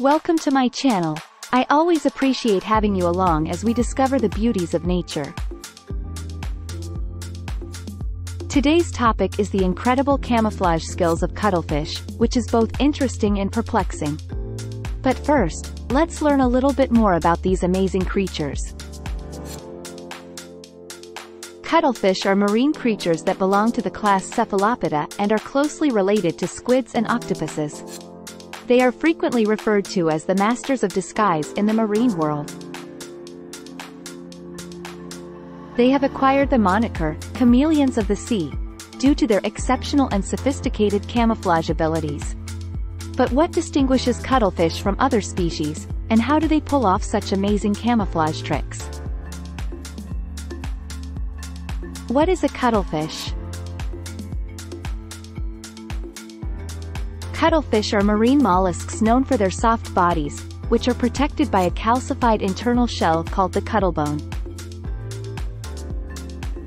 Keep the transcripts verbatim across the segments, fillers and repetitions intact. Welcome to my channel. I always appreciate having you along as we discover the beauties of nature. Today's topic is the incredible camouflage skills of cuttlefish, which is both interesting and perplexing. But first, let's learn a little bit more about these amazing creatures. Cuttlefish are marine creatures that belong to the class Cephalopoda and are closely related to squids and octopuses. They are frequently referred to as the masters of disguise in the marine world. They have acquired the moniker, chameleons of the sea, due to their exceptional and sophisticated camouflage abilities. But what distinguishes cuttlefish from other species, and how do they pull off such amazing camouflage tricks? What is a cuttlefish? Cuttlefish are marine mollusks known for their soft bodies, which are protected by a calcified internal shell called the cuttlebone.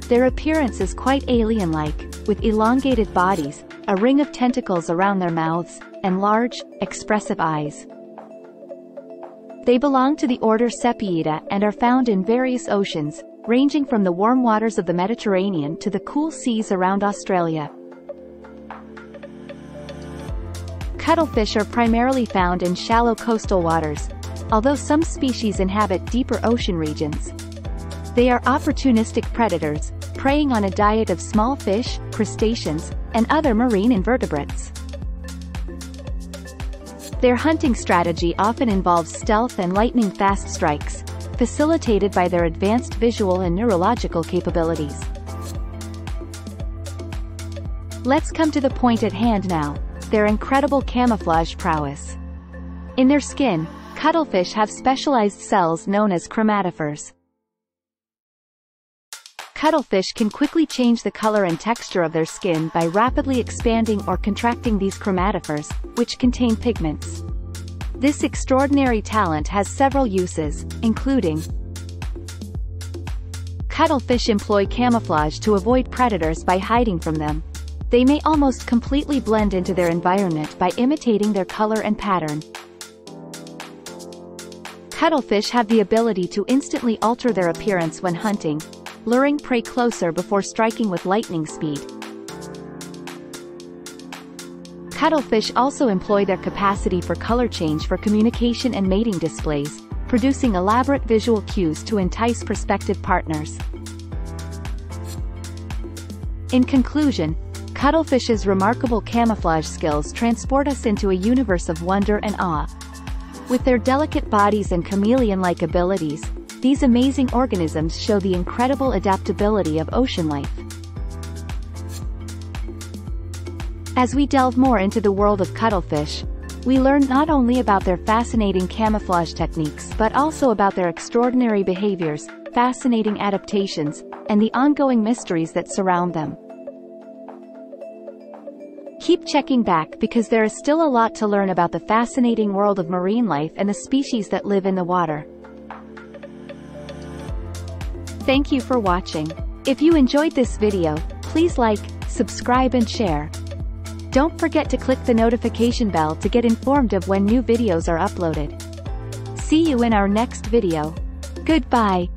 Their appearance is quite alien-like, with elongated bodies, a ring of tentacles around their mouths, and large, expressive eyes. They belong to the order Sepiida and are found in various oceans, ranging from the warm waters of the Mediterranean to the cool seas around Australia. Cuttlefish are primarily found in shallow coastal waters, although some species inhabit deeper ocean regions. They are opportunistic predators, preying on a diet of small fish, crustaceans, and other marine invertebrates. Their hunting strategy often involves stealth and lightning-fast strikes, facilitated by their advanced visual and neurological capabilities. Let's come to the point at hand now: their incredible camouflage prowess. In their skin, cuttlefish have specialized cells known as chromatophores. Cuttlefish can quickly change the color and texture of their skin by rapidly expanding or contracting these chromatophores, which contain pigments. This extraordinary talent has several uses, including: cuttlefish employ camouflage to avoid predators by hiding from them. They may almost completely blend into their environment by imitating their color and pattern. Cuttlefish have the ability to instantly alter their appearance when hunting, luring prey closer before striking with lightning speed. Cuttlefish also employ their capacity for color change for communication and mating displays, producing elaborate visual cues to entice prospective partners. In conclusion, cuttlefish's remarkable camouflage skills transport us into a universe of wonder and awe. With their delicate bodies and chameleon-like abilities, these amazing organisms show the incredible adaptability of ocean life. As we delve more into the world of cuttlefish, we learn not only about their fascinating camouflage techniques but also about their extraordinary behaviors, fascinating adaptations, and the ongoing mysteries that surround them. Keep checking back, because there is still a lot to learn about the fascinating world of marine life and the species that live in the water. Thank you for watching. If you enjoyed this video, please like, subscribe and share. Don't forget to click the notification bell to get informed of when new videos are uploaded. See you in our next video. Goodbye.